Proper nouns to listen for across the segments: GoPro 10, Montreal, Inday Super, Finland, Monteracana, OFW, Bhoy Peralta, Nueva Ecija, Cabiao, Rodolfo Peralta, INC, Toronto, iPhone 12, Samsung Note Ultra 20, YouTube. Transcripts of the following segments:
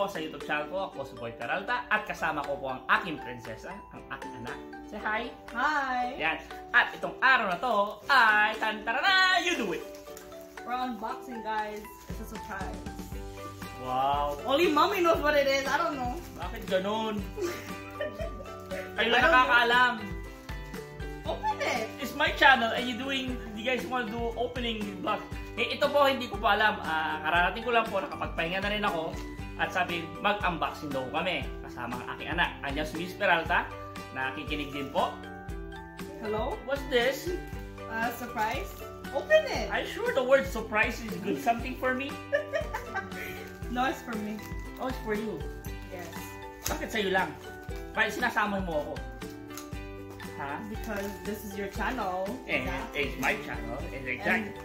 po sa YouTube channel ko. Ako si Bhoy Peralta at kasama ko po ang aking prinsesa, ang aking anak. Say hi! Hi! Yan. At itong araw na to ay tantarana! You do it! We're unboxing, guys. It's a surprise. Wow! Only mommy knows what it is. I don't know. Bakit ganun? Kayo lang nakakaalam. Open it! It's my channel and you guys want to do opening vlog. Eh, ito po hindi ko pa alam. Kararating ko lang po, nakapagpahinga na rin ako. At sabi, mag-unboxing daw kami. Kasama ang aking anak. Andiyan si Miss Peralta. Nakikinig din po. Hello? What's this? Surprise? Open it! I'm sure the word surprise is good. Something for me? No, it's for me. Oh, it's for you? Yes. Bakit sa'yo lang? Bakit sinasama mo ako? Ha? Because this is your channel. And it's my channel. And exactly.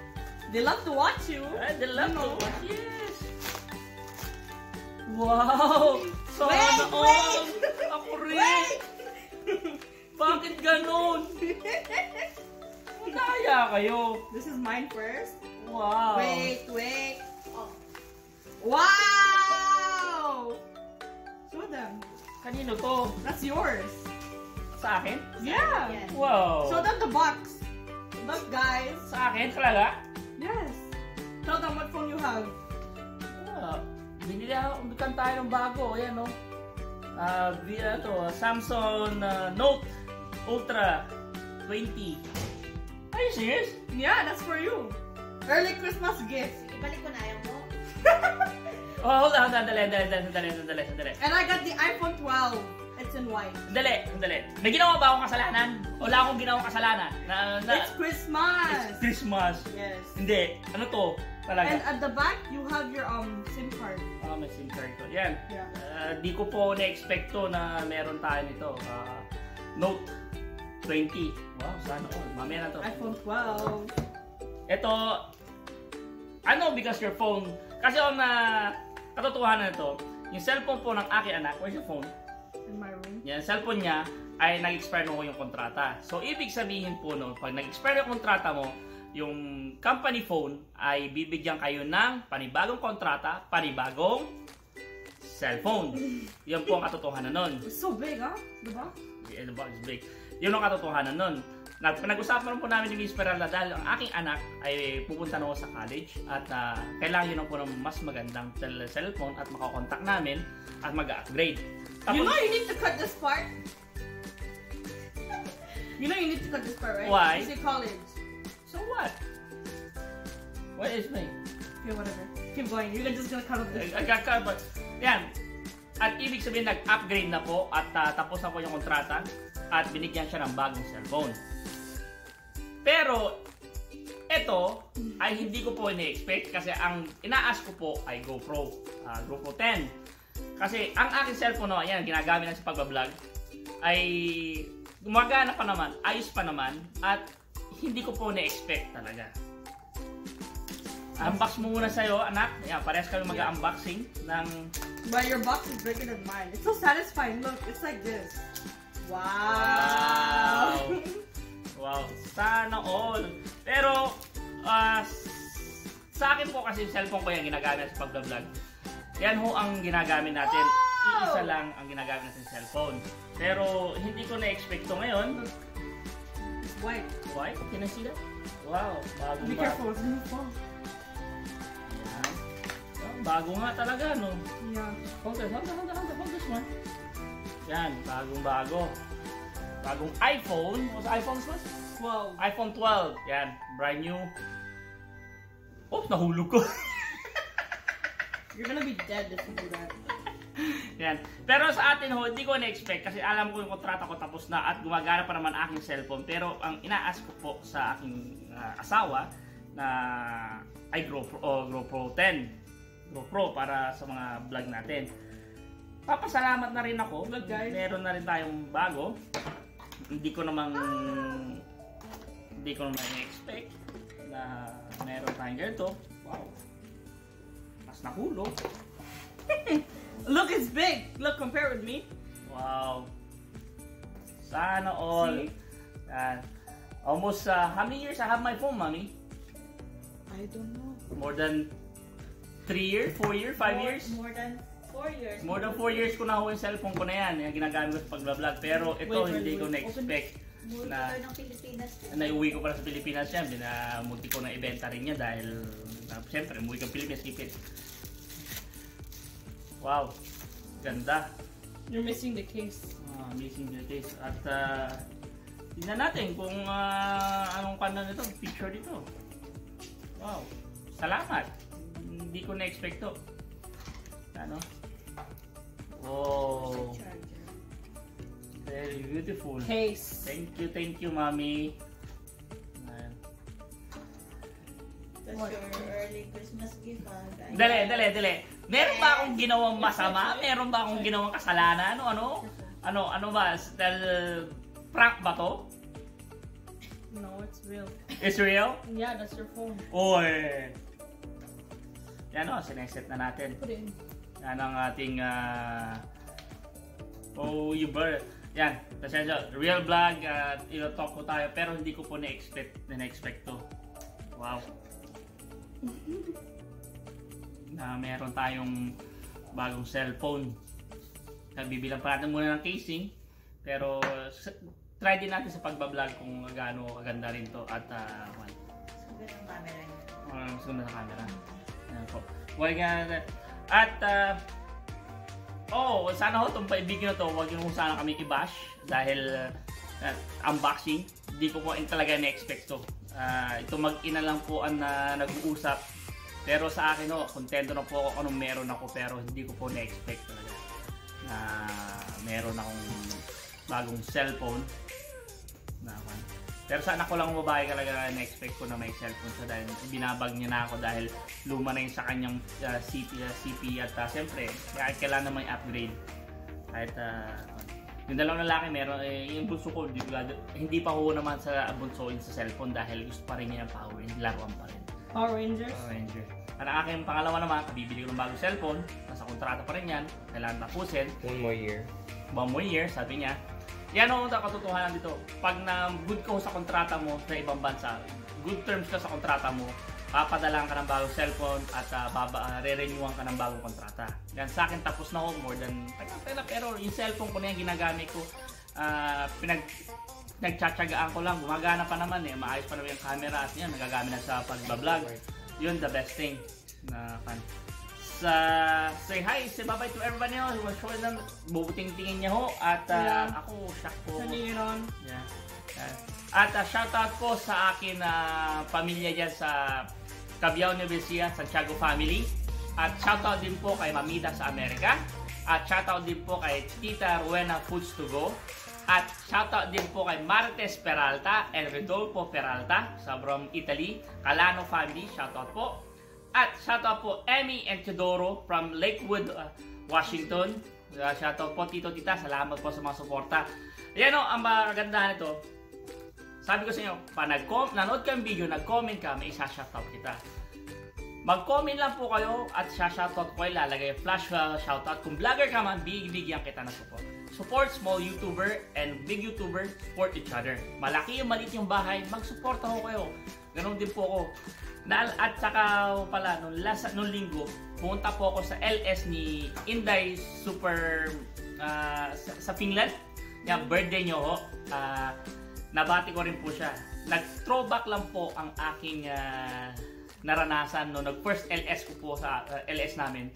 They love to watch you. They love to watch you. Yes. Wow. So wait, wait. Ako rin. Wait. Bakit ganon? Naya kayo. This is mine first. Wow. Wait, wait. Oh. Wow. Show them. Kanino to? That's yours. Sa akin? Yeah. Yes. Wow. Show them the box. Look, guys. Sa akin talaga? Yes. Tell them what phone you have. Binili ako, bikan tayo ng bago. Ayan, no? Ito, Samsung Note Ultra 20. Are you serious? Yeah, that's for you. Early Christmas gift. Ibalik ko na ayaw mo. Oh, hold on. Dali. And I got the iPhone 12. It's in white. Andali. May ginawa ba akong kasalanan? Wala akong ginawang kasalanan. It's Christmas! It's Christmas. Yes. Hindi. Ano to? Talaga. And at the back, you have your SIM card. Ah, may SIM card to. Yan. Yeah. Di ko po na-expect to na meron tayo nito. Note 20. Wow, sana all. Mamaya na to. iPhone 12. Ito, ano because your phone, kasi ang katotohanan nito, yung cellphone po ng aking anak, where's your phone? In my room. Yan, cellphone niya ay nag-expire mo yung kontrata. So, ibig sabihin po nun, pag nag-expire yung kontrata mo, yung company phone ay bibigyan kayo ng panibagong kontrata, panibagong cellphone. Yan po ang katotohanan nun. It's so big, ha? Diba? Yeah, the box is big. Yun ang katotohanan nun. Nag-usapan po namin ni Miss Peralta dahil ang aking anak ay pupunta na sa college at kailangan yun po ng mas magandang cellphone at makakontakt namin at mag-upgrade. You know you need to cut this part? You know you need to cut this part, right? Why? Because you're college. So what? What is me? Okay, whatever. Keep going. You're just gonna cut off this part. I got cut, but... Yan. At ibig sabihin, nag-upgrade na po at tapos na po yung kontrata at binigyan siya ng bagong cellphone. Pero, ito ay hindi ko po ina-expect kasi ang ina-ask ko po ay GoPro. GoPro 10. Kasi ang aking cellphone na yan, ginagamit na sa pagbablog, ay gumagana pa naman, ayos pa naman, at hindi ko po na-expect talaga. Unbox mo muna sa'yo, anak. Ayan, parehas kami mag-unboxing ng... But your box is bigger than mine. It's so satisfying. Look, it's like this. Wow! Wow, sana all. Pero, sa akin po kasi yung cellphone ko yung ginagamit sa pagbablog. Yan ho ang ginagamit natin. Wow! Isa lang ang ginagamit natin cellphone. Pero hindi ko na-expect to ngayon. White. White? Can I see that? Wow. Bago ba? Be careful. Yan. Bago nga talaga, no? Yeah. Hold this one. Yan. Bagong-bago. Bagong iPhone. What's iPhone plus? 12. iPhone 12. Yan. Brand new. Oops, nahulog ko. You're gonna be dead if you do that. Yan. Pero sa atin ho, hindi ko na-expect kasi alam ko yung kontrata ko tapos na at gumagana pa naman aking cellphone. Pero ang ina-ask ko po sa aking asawa na ay GoPro 10. GoPro para sa mga vlog natin. Papasalamat na rin ako. Vlog guys. Meron na rin tayong bago. Hindi ko naman na-expect na meron tayong ganito. Wow. Nahulog. Look, it's big. Look, compare with me. Wow. Sana all. Almost, how many years I have my phone, mommy? I don't know. More than 3 years, 4 years, 5 years? More than 4 years. More than 4 years ko na ako yung cellphone ko na yan. Yung ginagamit ko sa pag-vlog. Pero ito hindi ko na-expect na naiuwi ko pala sa Pilipinas yan. Munti ko na ibenta rin niya dahil siyempre umuwi ka Pilipinas kipit. Wow, ganda. You're missing the case. Missing the case. At tignan natin kung anong kanda nito, picture dito. Wow, salamat. Hindi ko na-expect to. Ano? Oh, very beautiful case. Thank you, mommy. That's your early Christmas gift. Dali. Meron ba akong ginawang masama? Meron ba akong ginawang kasalanan? Ano ba? Prank ba to? No, it's real. It's real? Yeah, that's your phone. Oy. Yan o, sineset na natin. Put in. Yan ang ating Uber. Yan, pasensya, real vlog at ilo-talk ko tayo pero hindi ko po na-expect to. Wow. Na meron tayong bagong cellphone. Nagbibilang pa natin muna ng casing pero try din natin sa pagbablog kung gaano kaganda rin to at sunod ang camera niya. Sunod ang camera. Yan po. Huwag nga at sana ho itong paibigin na to, huwag nyo sana kami i-bash dahil unboxing, hindi ko po talaga na-expect to. Ito mag-ina lang po ang nag-uusap pero sa akin ho, kontento na po ako anong meron ako pero hindi ko po na-expect talaga na meron akong bagong cellphone na pero sana ko lang babae talaga na-expect ko na may cellphone siya dahil binabag niya na ako dahil luma na yun sa kanyang CP at siyempre kailangan naman i-upgrade kahit yung dalawang lalaki meron yung bunso ko hindi pa ho naman sa bunsoin sa cellphone dahil gusto pa rin niya ng power and laruan pa rin Power Rangers at ang aking pangalawa naman kabibili ko ng bagong cellphone nasa kontrata pa rin yan kailangan tapusin one more year sabi niya. Yan ang katotohanan dito. Pag na-good ko sa kontrata mo sa ibang bansa, good terms ka sa kontrata mo, papadalaan ka ng bagong cellphone at re-renewang ka ng bagong kontrata. Yan, sa akin tapos na ho more than tagal pero yung cellphone ko na yung ginagamit ko, nagtsatsagaan ko lang, gumagana pa naman eh, maayos pa naman yung camera at yan, nagagamit na sa pagbablog. Yun, the best thing. Say hi, say bye-bye to everybody else. Bubuting-tingin niya ho. At ako, shock po. At shoutout po sa akin pamilya dyan sa Cabiao, Nueva Ecija, Santiago family. At shoutout din po kay Mamita sa Amerika. At shoutout din po kay Tita Rowena Foods to Go. At shoutout din po kay Martes Peralta and Rodolfo Peralta sa from Italy. Calano family, shoutout po. At shoutout po Emmy and Teodoro from Lakewood, Washington. Shoutout po Tito Tita, salamat po sa mga suporta. Ayan o, ang magandahan nito. Sabi ko sa inyo, pag nanood ka ng video, nag-comment ka, may isa-shoutout kita. Mag-comment lang po kayo at isa-shoutout ko ay lalagay flash shoutout. Kung vlogger ka man, bigyan kita ng support. Support small YouTuber and big YouTuber, support each other. Malaki yung maliit yung bahay, mag-suporta ko kayo. Ganon din po ako. At saka pala, nung linggo, pumunta po ako sa LS ni Inday Super sa Finland. Yung birthday nyo ho, nabati ko rin po siya. Nag-throwback lang po ang aking naranasan no nag-first LS ko po sa LS namin.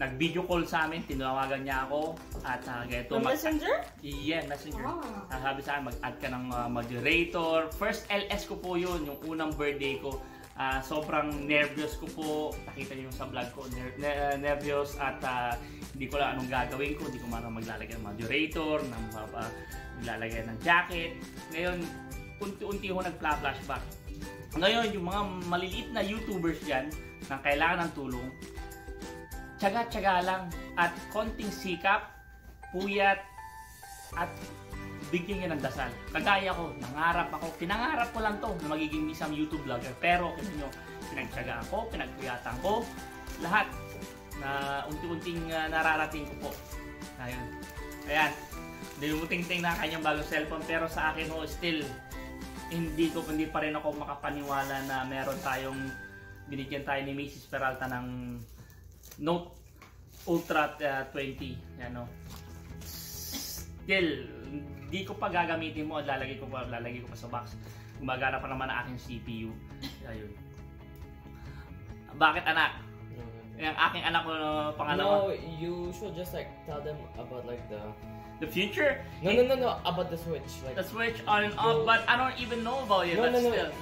Nag-video call sa amin, tinawagan niya ako at gayto Messenger? Yeah, Messenger. Sabi sa akin, mag-add ka ng moderator. First LS ko po yun, yung unang birthday ko. Sobrang nervous ko po, nakita niyo sa vlog ko, nervous at hindi ko lang anong gagawin ko, hindi ko man maglalagay ng moderator, maglalagay ng jacket. Ngayon, unti-unti ko nagflashback. Ngayon, yung mga maliliit na YouTubers dyan na kailangan ng tulong, tiyaga-tiyaga lang at konting sikap, puyat at bigyan niya ng dasal. Kagaya ko, nangarap ako. Pinangarap ko lang to na magiging isang YouTube vlogger. Pero kita nyo, pinagtyagaan ko, pinagpuyatan ko. Lahat na unti-unting nararating ko po. Ayun. Ayan. Dumuting-ting na kanyang bagong cellphone. Pero sa akin ho, still, hindi pa rin ako makapaniwala na binigyan tayo ni Mrs. Peralta ng Note Ultra 20. Yan, no? Still, hindi ko pa gagamitin mo. Lalagay ko pa sa box. Gumagana pa naman ang aking CPU. Ayun. Bakit anak? Yung aking anak ko pangalawa. No, you should just like tell them about like the future. No, about the switch. Like the switch on and off, but I don't even know about it. No,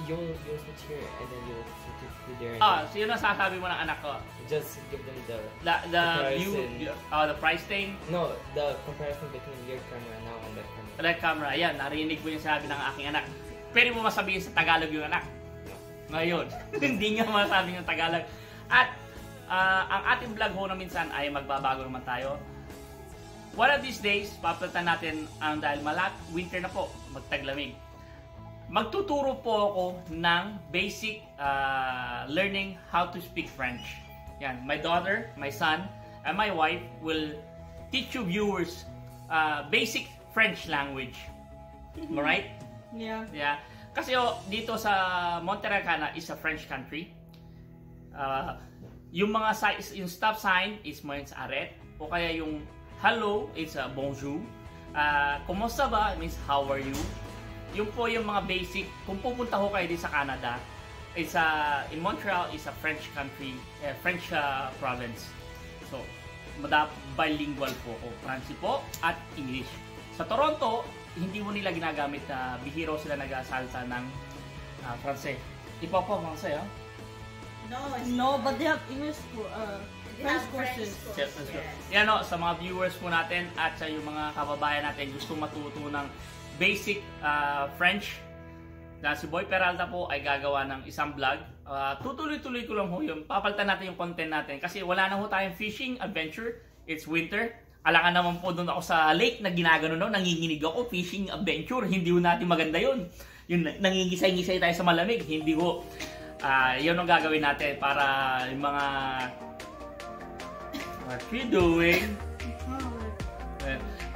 you'll switch here and then you'll switch it to there. So yun ang sasabi mo ng anak ko. Just give them the view, the price thing. No, the comparison between your camera now and that camera. That camera, yeah, narinig ko yung sabi ng aking anak. Pwede mo masabihin sa Tagalog yung anak? Ngayon, hindi niya masabi ng Tagalog. At ang ating vlog ho na minsan ay magbabago naman tayo. One of these days, papalitan natin ang dahil winter na po, magtaglamig. Magtuturo po ako ng basic learning how to speak French. Yan, my daughter, my son, and my wife will teach you viewers basic French language. Alright? Yeah. Kasi oh, dito sa Monteracana is a French country. Yung mga yung stop sign is means arrête, o kaya yung hello is bonjour. Kumusta ba means how are you. Yung po yung mga basic kung pupunta ho kayo din sa Canada. It's in Montreal is a French country, French province. So, bilingual po ako, Fransi po at English. Sa Toronto, hindi mo nila ginagamit na bihiro sila nagasalta ng Franse. Ipapo Franse, ha? No, but they have English French courses. Yeah, no, sa mga viewers po natin at sa yung mga kababayan natin gusto matuto ng basic French. Na si Bhoy Peralta po ay gagawa ng isang vlog. Tutuloy-tuloy ko lang ho yun. Papalitan natin yung content natin kasi wala na ho tayong fishing adventure. It's winter. Alangan naman po doon ako sa lake na ginagano no, nanginginig ako, fishing adventure. Hindi ho natin maganda yun. Yung nangingisay-ngisay tayo sa malamig. Hindi ho. Yun ang gagawin natin para yung mga what we doing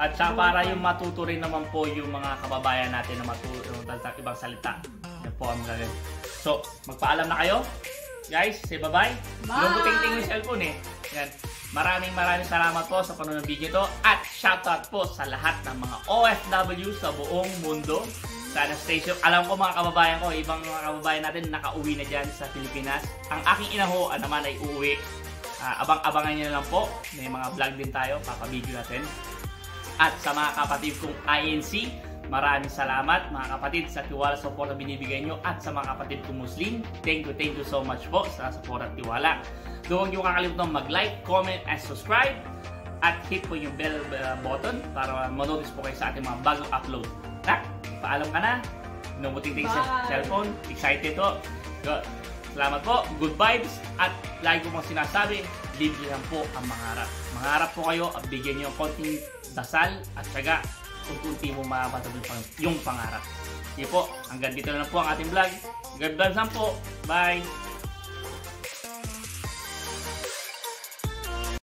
at saka para yung matuto rin naman po yung mga kababayan natin na matuto ng ibang salita. Yan po ang gagawin. So, magpaalam na kayo. Guys, say bye-bye. Lumbuting-ting yung cellphone eh. Yan. Maraming salamat po sa panonood ng video ito at shoutout po sa lahat ng mga OFW sa buong mundo. Sana stay safe. Alam ko mga kababayan ko, ibang mga kababayan natin nakauwi na dyan sa Pilipinas. Ang aking ina ho naman ay uuwi. Abang-abangan nyo lang po. May mga vlog din tayo, papabideo natin. At sa mga kapatid kong INC, maraming salamat mga kapatid sa tiwala support na binibigay nyo. At sa mga kapatid kong Muslim, thank you so much po sa support at tiwala. Huwag nyo kakalimutan mag-like, comment, and subscribe. At hit po yung bell button para manotice po kayo sa ating mga bagong upload. Paalam ka na. Numuting-ting sa cellphone. Excited to. Good. Salamat po. Good vibes. At lagi ko pong sinasabi, bigyan po ang mangarap. Mangarap po kayo at bigyan nyo konting dasal at syaga kung kunti mo mapatuloy pa yung pangarap. Sige po. Hanggang dito na po ang ating vlog. God bless po. Bye.